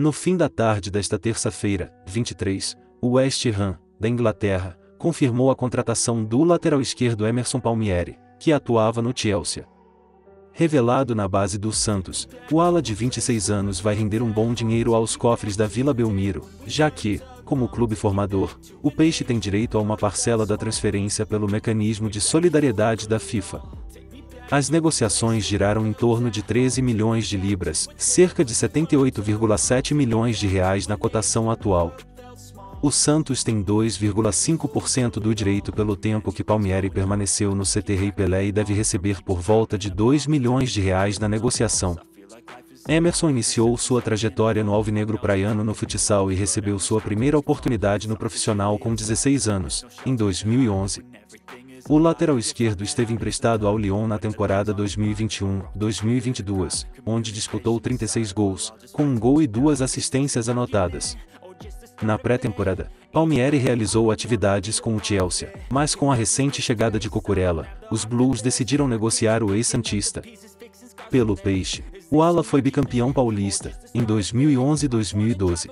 No fim da tarde desta terça-feira, 23, o West Ham, da Inglaterra, confirmou a contratação do lateral esquerdo Emerson Palmieri, que atuava no Chelsea. Revelado na base do Santos, o ala de 26 anos vai render um bom dinheiro aos cofres da Vila Belmiro, já que, como clube formador, o Peixe tem direito a uma parcela da transferência pelo mecanismo de solidariedade da FIFA. As negociações giraram em torno de 13 milhões de libras, cerca de 78,7 milhões de reais na cotação atual. O Santos tem 2,5% do direito pelo tempo que Palmieri permaneceu no CT Rei Pelé e deve receber por volta de 2 milhões de reais na negociação. Emerson iniciou sua trajetória no Alvinegro Praiano no futsal e recebeu sua primeira oportunidade no profissional com 16 anos, em 2011. O lateral esquerdo esteve emprestado ao Lyon na temporada 2021-2022, onde disputou 36 gols, com um gol e 2 assistências anotadas. Na pré-temporada, Palmieri realizou atividades com o Chelsea, mas com a recente chegada de Cucurella, os Blues decidiram negociar o ex-santista. Pelo Peixe, o ala foi bicampeão paulista, em 2011 e 2012.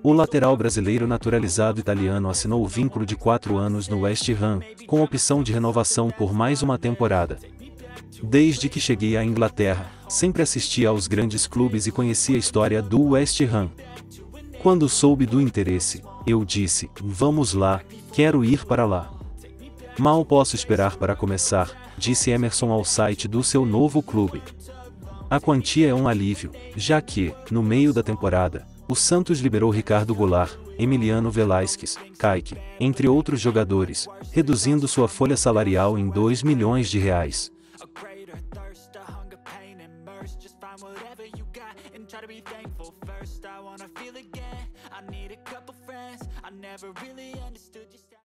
O lateral brasileiro naturalizado italiano assinou o vínculo de 4 anos no West Ham, com opção de renovação por mais uma temporada. Desde que cheguei à Inglaterra, sempre assisti aos grandes clubes e conheci a história do West Ham. Quando soube do interesse, eu disse, vamos lá, quero ir para lá. Mal posso esperar para começar, disse Emerson ao site do seu novo clube. A quantia é um alívio, já que, no meio da temporada, o Santos liberou Ricardo Goulart, Emiliano Velázquez, Kaik, entre outros jogadores, reduzindo sua folha salarial em 2 milhões de reais.